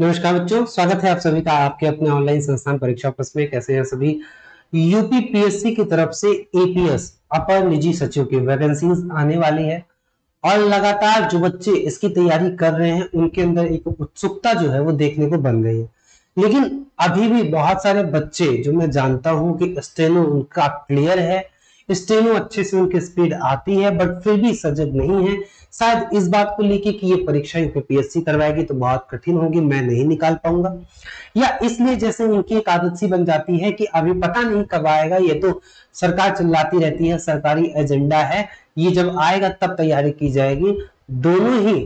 नमस्कार बच्चों, स्वागत है आप सभी का आपके अपने ऑनलाइन संस्थान परीक्षा प्लस में। कैसे हैं सभी। यूपीपीएससी की तरफ से एपीएस अपर निजी सचिव की वैकेंसीज आने वाली है और लगातार जो बच्चे इसकी तैयारी कर रहे हैं उनके अंदर एक उत्सुकता जो है वो देखने को बन गई है। लेकिन अभी भी बहुत सारे बच्चे जो मैं जानता हूँ कि स्टेनो उनका क्लियर है, स्टेनो अच्छे से उनकी स्पीड आती है, बट फिर भी सजग नहीं है। शायद इस बात को लेके कि ये परीक्षा यूपीपीएससी करवाएगी तो बहुत कठिन होगी, मैं नहीं निकाल पाऊंगा, या इसलिए जैसे उनकी एक आदत सी बन जाती है कि अभी पता नहीं कब आएगा, ये तो सरकार चिल्लाती रहती है, सरकारी एजेंडा है, ये जब आएगा तब तैयारी की जाएगी। दोनों ही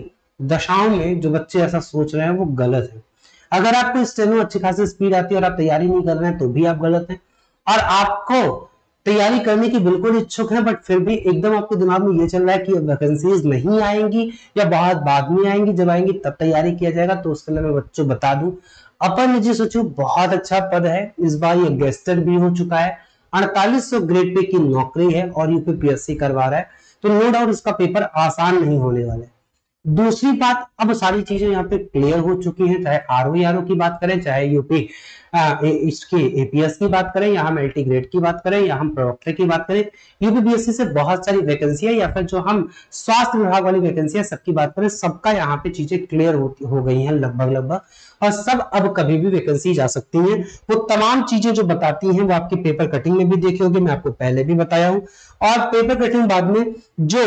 दशाओं में जो बच्चे ऐसा सोच रहे हैं वो गलत है। अगर आपको स्टेनो अच्छी खासी स्पीड आती है और आप तैयारी नहीं कर रहे हैं तो भी आप गलत है, और आपको तैयारी करने की बिल्कुल इच्छुक है बट फिर भी एकदम आपके दिमाग में ये चल रहा है कि वैकेंसीज नहीं आएंगी या बहुत बाद में आएंगी, जब आएंगी तब तैयारी किया जाएगा, तो उसके लिए मैं बच्चों बता दूं, अपर निजी सचिव बहुत अच्छा पद है। इस बार ये गेस्टेड भी हो चुका है, 4800 ग्रेड पे की नौकरी है और यूपीपीएससी करवा रहा है, तो नो डाउट इसका पेपर आसान नहीं होने वाला है। दूसरी बात, अब सारी चीजें यहाँ पे क्लियर हो चुकी हैं, चाहे आरओ की बात करें, चाहे यूपी इसकी एपीएस की बात करें, या हम एलटी ग्रेड की बात करें, या हम प्रवक्ता की बात करें। यूपीपीएससी से बहुत सारी वैकेंसी है, या फिर जो हम स्वास्थ्य विभाग वाली वैकेंसी है, सबकी बात करें, सबका यहाँ पे चीजें क्लियर हो गई हैं लगभग, और सब अब कभी भी वैकेंसी जा सकती है। वो तमाम चीजें जो बताती हैं वो आपकी पेपर कटिंग में भी देखी होगी, मैं आपको पहले भी बताया हूँ। और पेपर कटिंग बाद में जो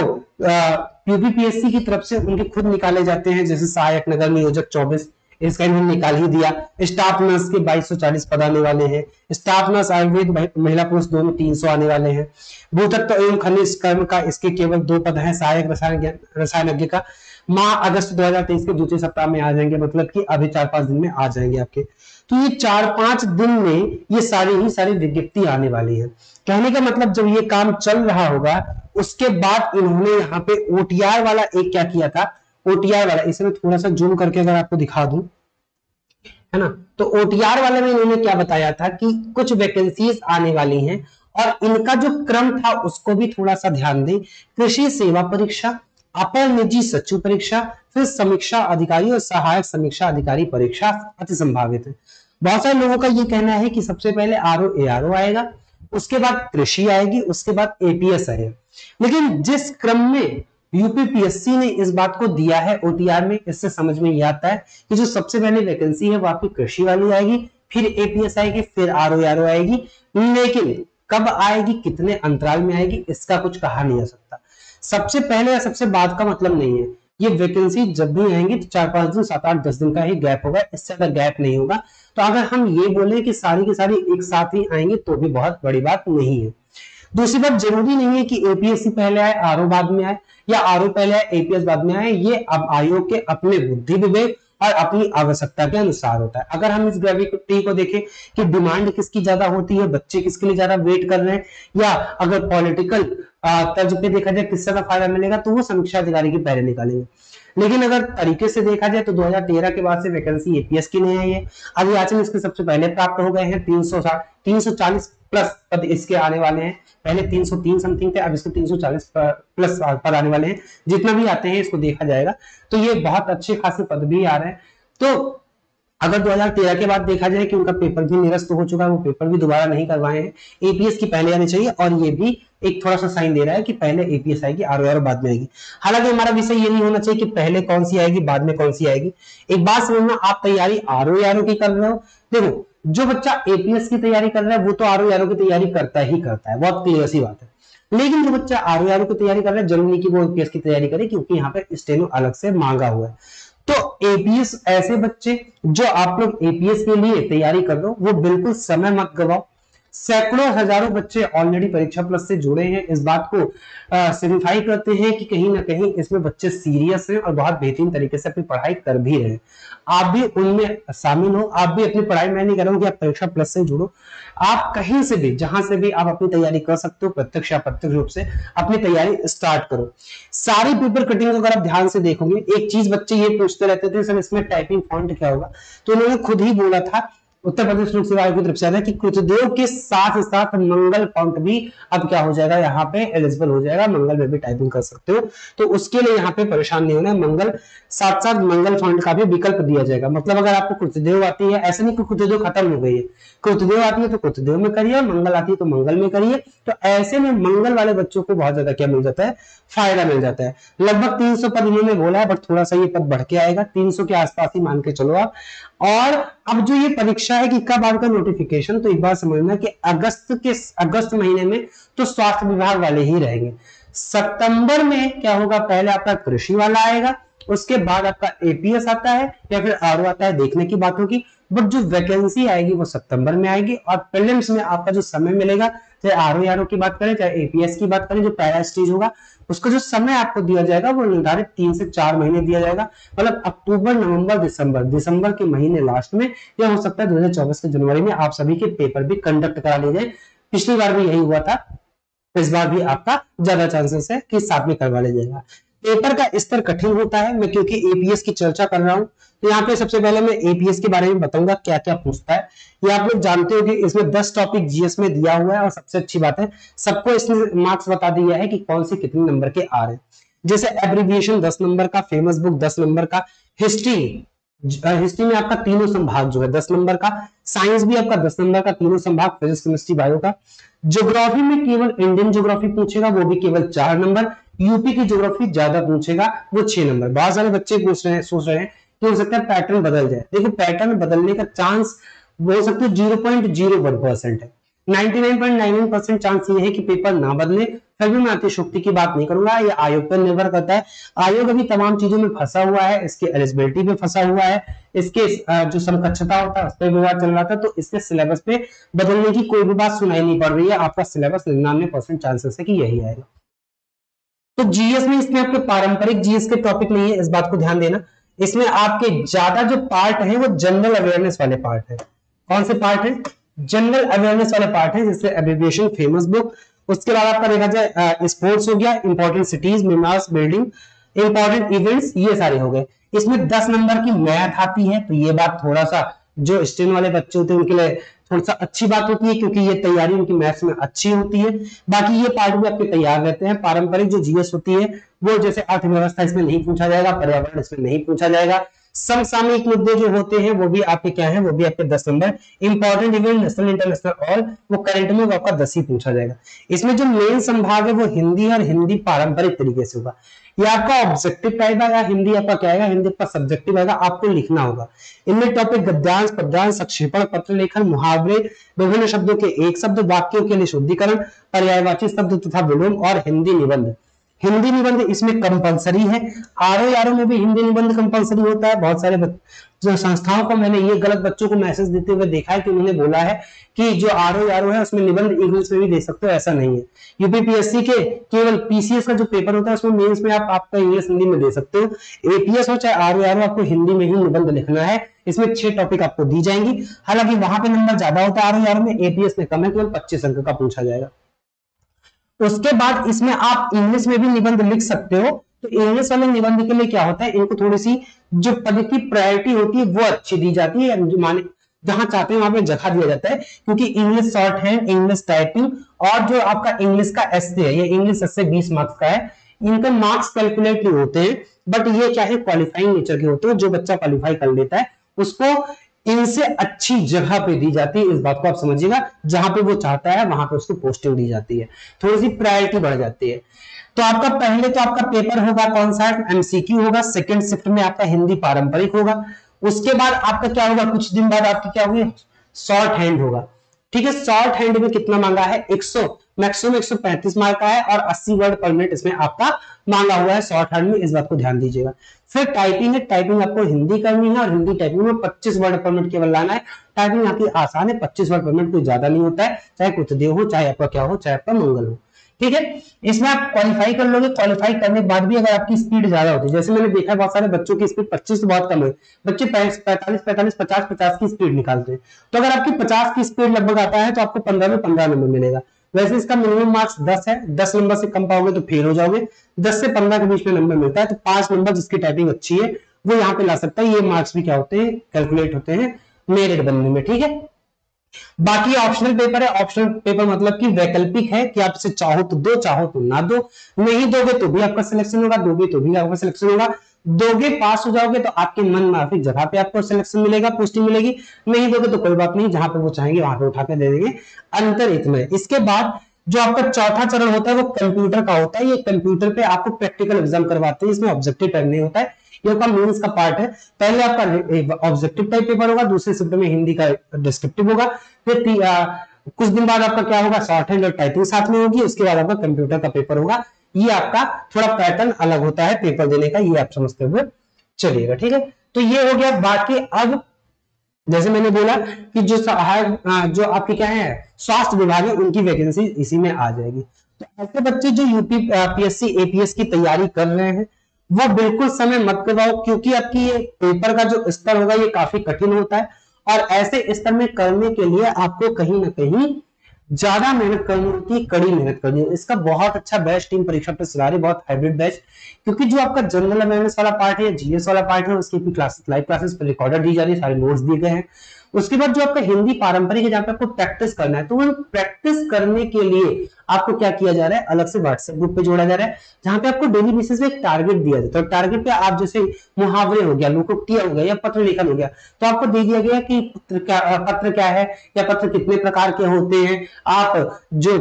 यूपीपीएससी की तरफ से उनके खुद निकाले जाते हैं, जैसे सहायक नगर नियोजक 24 इसका इन्होंने निकाल ही दिया, स्टाफ नर्स के 2240 पद आने वाले हैं, स्टाफ नर्स आयुर्वेद महिला पुरुष दोनों 300 आने वाले हैं, भूतत्व एवं खनिज कर्म का इसके केवल 2 पद हैं, सहायक रसायनज्ञ का माह अगस्त 2023 के दूसरे सप्ताह में आ जाएंगे, मतलब कि अभी 4-5 दिन में आ जाएंगे आपके। तो ये 4-5 दिन में ये सारी विज्ञप्ति आने वाली है। कहने का मतलब जब ये काम चल रहा होगा उसके बाद इन्होंने यहाँ पे ओटीआर वाला एक क्या किया था, ओटीआर वाला इसमें थोड़ा सा जूम करके अगर आपको दिखा दूं, है ना, तो ओटीआर वाले में इन्होंने क्या बताया था कि कुछ वैकेंसीज आने वाली हैं और इनका जो क्रम था उसको भी थोड़ा सा ध्यान दें। कृषि सेवा परीक्षा, अपर निजी सचिव परीक्षा, फिर समीक्षा अधिकारी और सहायक समीक्षा अधिकारी परीक्षा अति संभावित है। बहुत सारे लोगों का ये कहना है कि सबसे पहले आरओ एआरओ आएगा, उसके बाद कृषि आएगी, उसके बाद एपीएस आएगा, लेकिन जिस क्रम में यूपीपीएससी ने इस बात को दिया है ओटीआर में, इससे समझ में ये आता है कि जो सबसे पहले वैकेंसी है वो आपकी कृषि वाली आएगी, फिर एपीएस आएगी, फिर आरओआरओ आएगी, लेकिन कब आएगी, कितने अंतराल में आएगी, इसका कुछ कहा नहीं जा सकता। सबसे पहले या सबसे बाद का मतलब नहीं है, ये वैकेंसी जब भी आएंगी तो 4-5 दिन, 7-8-10 दिन का ही गैप होगा, इससे अगर गैप नहीं होगा। तो अगर हम ये बोले कि सारी की सारी एक साथ ही आएंगी तो भी बहुत बड़ी बात नहीं है। दूसरी बात, जरूरी नहीं है कि एपीएससी पहले आए आरओ बाद में आए, या आरओ पहले आए एपीएस बाद में आए, ये अब आयोग के अपने बुद्धि विवेक और अपनी आवश्यकता के अनुसार होता है। अगर हम इस ग्रेविटी को देखें कि डिमांड किसकी ज्यादा होती है, बच्चे किसके लिए ज्यादा वेट कर रहे हैं, या अगर पॉलिटिकल तर्ज पे देखा जाए किससे फायदा मिलेगा, तो वो समीक्षा अधिकारी के पहले निकालेंगे। लेकिन अगर तरीके से देखा जाए तो 2013 के बाद से वैकेंसी एपीएस की नहीं आई है, अभियाचन इसके सबसे पहले प्राप्त हो गए हैं, 340 प्लस पद इसके आने वाले हैं, पहले 303 समथिंग थे, अब इसके 340 प्लस पद आने वाले हैं। जितना भी आते हैं इसको देखा जाएगा तो ये बहुत अच्छे खासे पद भी आ रहे हैं। तो अगर 2013 के बाद देखा जाए कि उनका पेपर भी निरस्त हो चुका है, वो पेपर भी दोबारा नहीं करवाए हैं, एपीएस की पहले आनी चाहिए, और ये भी एक थोड़ा सा साइन दे रहा है कि पहले एपीएस आएगी आरओआरओ बाद में आएगी। हालांकि हमारा विषय ये नहीं होना चाहिए कि पहले कौन सी आएगी बाद में कौन सी आएगी। एक बात समझना, आप तैयारी आरओआरओ की कर रहे हो, देखो जो बच्चा एपीएस की तैयारी कर रहा है वो तो आरओआरओ की तैयारी करता है, बहुत क्लियर सी बात है। लेकिन जो बच्चा आरओआरओ की तैयारी कर रहा है जरूरी नहीं कि वो एपीएस की तैयारी करे, क्योंकि यहाँ पे स्टेनो अलग से मांगा हुआ है। तो एपीएस ऐसे बच्चे जो आप लोग एपीएस के लिए तैयारी कर रहे हो वो बिल्कुल समय मत गवाओ। सैकड़ों हजारों बच्चे ऑलरेडी परीक्षा प्लस से जुड़े हैं, इस बात को सिग्निफाई करते हैं कि कहीं ना कहीं इसमें बच्चे सीरियस हैं और बहुत बेहतरीन तरीके से अपनी पढ़ाई कर भी रहे हैं। आप भी उनमें शामिल हो, आप भी अपनी पढ़ाई, मैं नहीं कह रहा हूँ कि आप परीक्षा प्लस से जुड़ो, आप कहीं से भी जहां से भी आप अपनी तैयारी कर सकते हो, प्रत्यक्ष या अप्रत्यक्ष रूप से अपनी तैयारी स्टार्ट करो। सारी पेपर कटिंग को अगर आप ध्यान से देखोगे, एक चीज बच्चे ये पूछते रहते थे सर इसमें टाइपिंग फॉन्ट क्या होगा, तो उन्होंने खुद ही बोला था उत्तर प्रदेश लोक सेवा आयोग की तरफ से है कि कृतदेव के साथ साथ मंगल काउंट भी अब क्या हो जाएगा, यहाँ पे एलिजिबल हो जाएगा, मंगल में भी टाइपिंग कर सकते हो, तो उसके लिए यहाँ पे परेशान नहीं होना है। मंगल साथ साथ मंगल फाउंट का भी विकल्प दिया जाएगा। मतलब अगर आपको कृतदेव आती है, ऐसा नहीं कि कृतदेव खत्म हो गई है, कृतदेव आती है तो कृतदेव में करिए, मंगल आती है तो मंगल में करिए। तो ऐसे में मंगल वाले बच्चों को बहुत ज्यादा क्या मिल जाता है, फायदा मिल जाता है। लगभग 300 पद इन्होंने बोला है, बट थोड़ा सा ये पद बढ़ के आएगा, 300 के आसपास ही मान के चलो आप। और अब जो ये परीक्षा है कि कब आपका नोटिफिकेशन, तो एक बार समझना कि अगस्त महीने में तो स्वास्थ्य विभाग वाले ही रहेंगे। सितंबर में क्या होगा, पहले आपका कृषि वाला आएगा, उसके बाद आपका एपीएस आता है या फिर आरओ आता है, देखने की बात होगी। बट जो वैकेंसी आएगी वो सितंबर में आएगी। और प्रीलिम्स में आपका जो समय मिलेगा, चाहे आरओ यारो की बात करें, चाहे एपीएस की बात करें, जो पहला स्टेज होगा उसका जो समय आपको दिया जाएगा वो निर्धारित 3 से 4 महीने दिया जाएगा। मतलब अक्टूबर, नवंबर, दिसंबर के महीने लास्ट में, या हो सकता है 2024 के जनवरी में आप सभी के पेपर भी कंडक्ट करा लिए जाए। पिछली बार भी यही हुआ था, इस बार भी आपका ज्यादा चांसेस है कि साथ में करवा लिया जाएगा। पेपर का स्तर कठिन होता है, मैं क्योंकि एपीएस की चर्चा कर रहा हूं तो यहाँ पे सबसे पहले मैं एपीएस के बारे में बताऊंगा क्या क्या पूछता है। ये आप लोग जानते हो कि इसमें 10 टॉपिक जीएस में दिया हुआ है, और सबसे अच्छी बात है सबको इसने मार्क्स बता दिया है कि कौन से कितने नंबर के आ रहे हैं। जैसे एब्रीविएशन 10 नंबर का, फेमस बुक 10 नंबर का, हिस्ट्री में आपका तीनों संभाग जो है 10 नंबर का, साइंस भी आपका 10 नंबर का तीनों संभाग, फिजिक्स, केमिस्ट्री, बायो का। ज्योग्राफी में केवल इंडियन ज्योग्राफी पूछेगा, वो भी केवल 4 नंबर। यूपी की ज्योग्राफी ज्यादा पूछेगा, वो 6 नंबर। बहुत सारे बच्चे सोच रहे हैं कि हो सकता है पैटर्न बदल जाए। देखो पैटर्न बदलने का चांस हो सकता है 0.01% है, 99.99% चांस ये है कि पेपर ना बदले। फिर भी मैं अतिशोक्ति की बात नहीं करूंगा, ये आयोग पर निर्भर करता है। आयोग अभी तमाम चीजों में फंसा हुआ है, इसके एलिजिबिलिटी में फंसा हुआ है, इसके जो समकक्षता होता है उस पर विवाद चल रहा था, तो इसके सिलेबस पे बदलने की कोई भी बात सुनाई नहीं पड़ रही है। आपका सिलेबस 99% चांसेस है कि यही आएगा। तो जीएस में, इसमें आपके पारंपरिक जीएस के टॉपिक नहीं है, इस बात को ध्यान देना। इसमें आपके ज्यादा जो पार्ट है वो जनरल अवेयरनेस वाले पार्ट है। कौन से पार्ट है? जनरल अवेयरनेस वाले पार्ट है, जिससे एब्रीविएशन, फेमस बुक, उसके बाद आपका देखा जाए स्पोर्ट्स हो गया, important cities, memorials, building, important events, ये सारे हो गए। इसमें 10 नंबर की मैथ आती है, तो ये बात थोड़ा सा जो स्टेन वाले बच्चे होते हैं उनके लिए थोड़ा सा अच्छी बात होती है, क्योंकि ये तैयारी उनकी मैथ्स में अच्छी होती है। बाकी ये पार्ट भी आपके तैयार रहते हैं। पारंपरिक जो जीएस होती है वो जैसे अर्थव्यवस्था, इसमें नहीं पूछा जाएगा, पर्यावरण इसमें नहीं पूछा जाएगा, समसामयिक मुद्दे जो होते हैं वो भी आपके क्या है, वो भी आपके 10 number. Important event, national, international, all, वो करंट में वो आपका 10 ही पूछा जाएगा। इसमें जो मेन संभाग है वो हिंदी है, और हिंदी पारंपरिक तरीके से होगा। ये आपका ऑब्जेक्टिव आएगा, या हिंदी आपका क्या आएगा, हिंदी आपका सब्जेक्टिव आएगा, आपको लिखना होगा। इनमें टॉपिक गद्यांश, पद्यांश, संक्षेपण, पत्र लेखन, मुहावरे, विभिन्न शब्दों के एक शब्द, वाक्यों के निशुद्धिकरण, पर्यायवाची शब्द तथा विलोम, और हिंदी निबंध। हिंदी निबंध इसमें कंपलसरी है। आरओ यारओ में भी हिंदी निबंध कंपलसरी होता है। बहुत सारे जो संस्थाओं को मैंने ये गलत बच्चों को मैसेज देते हुए देखा है कि उन्होंने बोला है कि जो आरओ यारओ है उसमें निबंध इंग्लिश में भी दे सकते हो, ऐसा नहीं है। यूपीपीएससी के केवल पीसीएस का जो पेपर होता है उसमें मेंस में आपका इंग्लिश हिंदी में दे सकते हो। एपीएस हो चाहे आरओ यारओ, आपको हिंदी में ही निबंध लिखना है। इसमें 6 टॉपिक आपको दी जाएंगी। हालांकि वहां पे नंबर ज्यादा होता है आरओ यारओ में, एपीएस में कम है, केवल 25 अंक का पूछा जाएगा। उसके बाद इसमें आप इंग्लिश में भी निबंध लिख सकते हो। तो इंग्लिश वाले निबंध के लिए क्या होता है, इनको थोड़ी सी जो पद की प्रायोरिटी होती है वो अच्छी दी जाती है, माने जहां चाहते हैं वहां पे जगह दिया जाता है, क्योंकि English short hand, English typing, और जो आपका इंग्लिश का एस्से है, ये इंग्लिश एस्से 20 मार्क्स का है, इनका मार्क्स कैलकुलेट नहीं होते हैं, बट ये क्या है, क्वालिफाइंग नेचर के होते हैं। जो बच्चा क्वालिफाई कर लेता है उसको इनसे अच्छी जगह पे दी जाती है, इस बात को आप समझिएगा। जहां पे वो चाहता है वहां पे उसको पोस्टिंग दी जाती है, थोड़ी सी प्रायोरिटी बढ़ जाती है। तो आपका पहले तो आपका पेपर होगा कौन सा, एमसीक्यू होगा। सेकंड शिफ्ट में आपका हिंदी पारंपरिक होगा। उसके बाद आपका क्या होगा, कुछ दिन बाद आपकी क्या होगी, शॉर्ट हैंड होगा। ठीक है, शॉर्ट हैंड में कितना मांगा है, 100, मैक्सिमम 135 मार्क का है, और 80 वर्ड पर मिनट इसमें आपका मांगा हुआ है शॉर्ट हैंड में, इस बात को ध्यान दीजिएगा। फिर टाइपिंग है, टाइपिंग आपको हिंदी करनी है, और हिंदी टाइपिंग में 25 वर्ड पर मिनट केवल लाना है। टाइपिंग आपकी आसान है, 25 वर्ड पर मिनट कोई ज्यादा नहीं होता है, चाहे कृतदेव हो, चाहे आपका क्या हो, चाहे आपका मंगल हो। ठीक है, इसमें आप क्वालिफाई कर लोगे। क्वालिफाई करने के बाद भी अगर आपकी स्पीड ज्यादा होती है, जैसे मैंने देखा बहुत सारे बच्चों की स्पीड 25 से बहुत कम है, बच्चे 45, 50 की स्पीड निकालते हैं। तो अगर आपकी 50 की स्पीड लगभग आता है तो आपको 15 में 15 नंबर मिलेगा। वैसे इसका मिनिमम मार्क्स 10 है, 10 नंबर से कम पाओगे तो फेल हो जाओगे। 10 से 15 के बीच में नंबर मिलता है, तो 5 नंबर जिसकी टाइपिंग अच्छी है वो यहाँ पे ला सकता है। ये मार्क्स भी क्या होते हैं, कैलकुलेट होते हैं मेरिट बनने में, ठीक है। बाकी ऑप्शनल पेपर है, ऑप्शनल पेपर मतलब कि वैकल्पिक है कि आप इसे चाहो तो दो, चाहो तो ना दो, नहीं दोगे तो भी आपका सिलेक्शन होगा, दोगे तो भी आपका सिलेक्शन होगा, दोगे पास हो जाओगे तो आपके मन माफी जगह पे आपको सिलेक्शन मिलेगा, पोस्टिंग मिलेगी, नहीं दोगे तो कोई बात नहीं, जहां पे वो चाहेंगे वहां पे उठा के दे देंगे, अंतर इतना है। इसके बाद जो आपका चौथा चरण होता है वो कंप्यूटर का होता है। ये कंप्यूटर पे आपको प्रैक्टिकल एग्जाम करवाते हैं, इसमें ऑब्जेक्टिव टाइप नहीं होता है, ये का मेंस का पार्ट है। पहले आपका ऑब्जेक्टिव टाइप पेपर होगा, दूसरे शिफ्ट में हिंदी का डिस्क्रिप्टिव होगा, फिर कुछ दिन बाद आपका क्या होगा, शॉर्ट हैंड और टाइपिंग साथ में होगी, उसके बाद आपका कंप्यूटर का पेपर होगा। ये आपका थोड़ा पैटर्न अलग होता है पेपर देने का, ये आप समझते हुए चलिएगा, ठीक है। तो ये हो गया। बाकी अब जैसे मैंने बोला कि जो सहायक जो आपके क्या है स्वास्थ्य विभाग है, उनकी वैकेंसी इसी में आ जाएगी। तो ऐसे बच्चे जो यूपीपीएससी एपीएस की तैयारी कर रहे हैं वो बिल्कुल समय मत करवाओ, क्योंकि आपकी ये पेपर का जो स्तर होगा ये काफी कठिन होता है, और ऐसे स्तर में करने के लिए आपको कहीं ना कहीं ज्यादा मेहनत करनी होती है, कड़ी मेहनत करनी होती है। इसका बहुत अच्छा बैच टीम परीक्षा पर चला रही, बहुत हाइब्रिड बैच, क्योंकि जो आपका जनरल अवेयरनेस वाला पार्ट है, जीएस वाला पार्ट है, उसकी भी क्लासेस लाइव क्लासेस पर रिकॉर्डर दी जा रही है, सारे नोट्स दिए गए हैं। उसके बाद जो आपका हिंदी पारंपरिक है जहाँ पे आपको प्रैक्टिस करना है, तो वो प्रैक्टिस करने के लिए आपको क्या किया जा रहा है, अलग से व्हाट्सएप ग्रुप पे जोड़ा जा रहा है, जहाँ पे आपको डेली बेसिस पे एक टारगेट दिया जाता है। टारगेट पे आप जैसे मुहावरे हो गया, लोकोक्तियां हो गया, या पत्र लेखन हो गया, तो आपको दे दिया गया कि पत्र क्या है, या पत्र कितने प्रकार के होते हैं, आप जो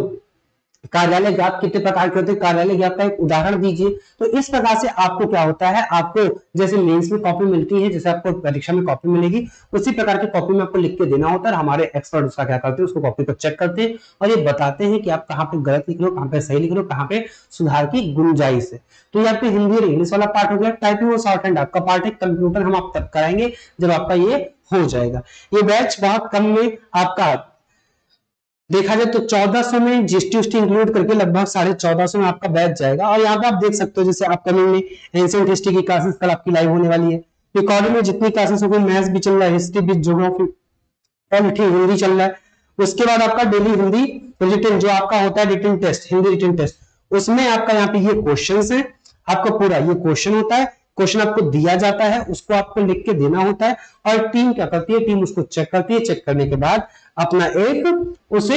कार्यालय ज्ञाप कितने प्रकार के होते हैं, कार्यालय ज्ञाप का एक उदाहरण दीजिए। तो इस प्रकार से आपको क्या होता है, आपको जैसे मेंस में कॉपी मिलती है, जैसे आपको परीक्षा में कॉपी मिलेगी, उसी प्रकार की कॉपी में आपको लिख के देना होता है। हमारे एक्सपर्ट उसका क्या करते हैं, उसको कॉपी को चेक करते हैं और ये बताते हैं कि आप कहाँ पे गलत लिख रहे हो, कहाँ पे सही लिख रहे हो, कहाँ पे सुधार की गुंजाइश है। तो यहाँ पे हिंदी और इंग्लिश वाला पार्ट हो गया, टाइपिंग और शॉर्ट हैंड आपका पार्ट है। कंप्यूटर हम आप तब कराएंगे जब आपका ये हो जाएगा। ये बैच बहुत कम में आपका देखा जाए तो 1400 में जीएसटी इंक्लूड करके लगभग 1450 में आपका बैच जाएगा। और यहाँ पे आप देख सकते हो जैसे अपकमिंग में एंशिएंट हिस्ट्री की क्लासेस कल आपकी लाइव होने वाली है, रिकॉर्डिंग में जितनी क्लासेस हो गई, मैथ्स भी चल रहा है, हिस्ट्री भी, ज्योग्राफी, पॉलिटी, हिंदी चल रहा है। उसके बाद आपका डेली हिंदी रिटन जो आपका होता है written test, Hindi written test, उसमें आपका यहाँ पे ये क्वेश्चन है, आपका पूरा ये क्वेश्चन होता है, क्वेश्चन आपको दिया जाता है, उसको आपको लिख के देना होता है और टीम क्या करती है, टीम उसको चेक करती है, चेक करने के बाद अपना एक उसे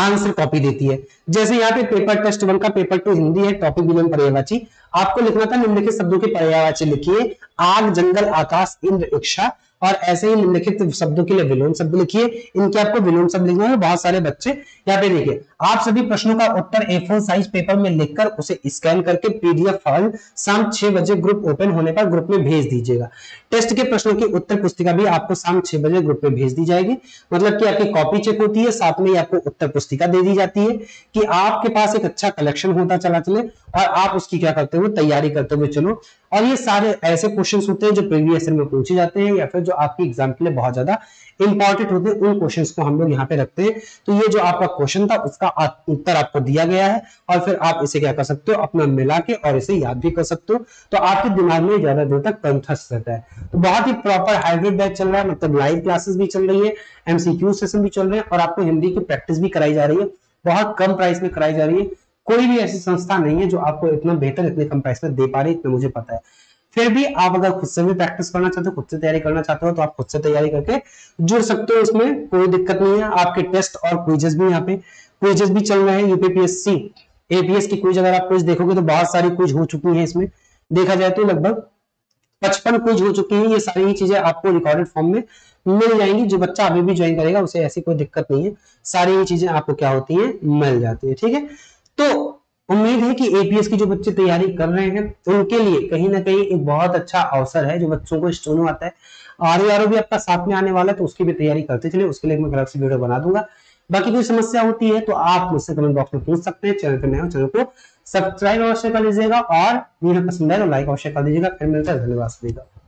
आंसर कॉपी देती है। जैसे यहाँ पे पेपर टेस्ट 1 का पेपर 2 हिंदी है, टॉपिक विलियम पर्यायवाची, आपको लिखना था निम्नलिखित शब्दों के पर्यायवाची लिखिए, आग, जंगल, आकाश, इंद्र, इच्छा, और ऐसे ही निम्नलिखित शब्दों के लिए विलोम शब्द लिखिए। इनके आपको विलोम शब्द लिखना है। बहुत सारे बच्चे यहाँ पे देखिए, आप सभी प्रश्नों का उत्तर A4 साइज पेपर में लिखकर उसे स्कैन करके PDF फाइल शाम 6 बजे ग्रुप ओपन होने पर ग्रुप में भेज दीजिएगा। टेस्ट के प्रश्नों की उत्तर पुस्तिका भी आपको शाम 6 बजे ग्रुप में भेज दी जाएगी, मतलब कि आपकी कॉपी चेक होती है, साथ में आपको उत्तर पुस्तिका दे दी जाती है कि आपके पास एक अच्छा कलेक्शन होता चला चले और आप उसकी क्या करते हुए तैयारी करते हुए चलो। और ये सारे ऐसे क्वेश्चंस होते हैं जो प्रीवियस ईयर में पूछे जाते हैं या फिर जो आपकी एग्जाम के लिए बहुत ज्यादा इंपॉर्टेंट होते हैं, उन क्वेश्चंस को हम लोग यहाँ पे रखते हैं। तो ये जो आपका क्वेश्चन था उसका उत्तर आपको दिया गया है और फिर आप इसे क्या कर सकते हो, अपना मिला के और इसे याद भी कर सकते हो, तो आपके दिमाग में ज्यादा देर तक कंठस्थ रहता है। तो बहुत ही प्रॉपर हाइब्रिड बैच चल रहा है, मतलब लाइव क्लासेस भी चल रही है, एमसीक्यू सेशन भी चल रहे हैं और आपको हिंदी की प्रैक्टिस भी कराई जा रही है, बहुत कम प्राइस में कराई जा रही है। कोई भी ऐसी संस्था नहीं है जो आपको इतना बेहतर इतने कम प्राइस में दे पा रही, इतना मुझे पता है। फिर भी आप अगर खुद से भी प्रैक्टिस करना चाहते हो, खुद से तैयारी करना चाहते हो, तो आप खुद से तैयारी करके जुड़ सकते हो, इसमें कोई दिक्कत नहीं है। आपके टेस्ट और क्विजेस भी यहाँ पे क्विजेस भी चल रहे हैं। यूपीपीएससी एपीएस की क्विज अगर आप क्विज देखोगे तो बहुत सारी क्विज हो चुकी है, इसमें देखा जाए तो लगभग 55 क्विज हो चुकी है। ये सारी ही चीजें आपको रिकॉर्डेड फॉर्म में मिल जाएंगी, जो बच्चा अभी भी ज्वाइन करेगा उसे ऐसी कोई दिक्कत नहीं है, सारी ही चीजें आपको क्या होती है मिल जाती है, ठीक है। तो उम्मीद है कि एपीएस की जो बच्चे तैयारी कर रहे हैं उनके लिए कहीं ना कहीं एक बहुत अच्छा अवसर है, जो बच्चों को स्टोनो आता है। आरओ भी आपका साथ में आने वाला है, तो उसकी भी तैयारी करते चलिए, उसके लिए मैं अलग से वीडियो बना दूंगा। बाकी कोई समस्या होती है तो आप मुझसे कमेंट बॉक्स में पूछ सकते हैं। चैनल पर नए हो चैनल को सब्सक्राइब अवश्य कर लीजिएगा और वीडियो पसंद आए तो लाइक अवश्य कर दीजिएगा। फिर मिलता है, धन्यवाद।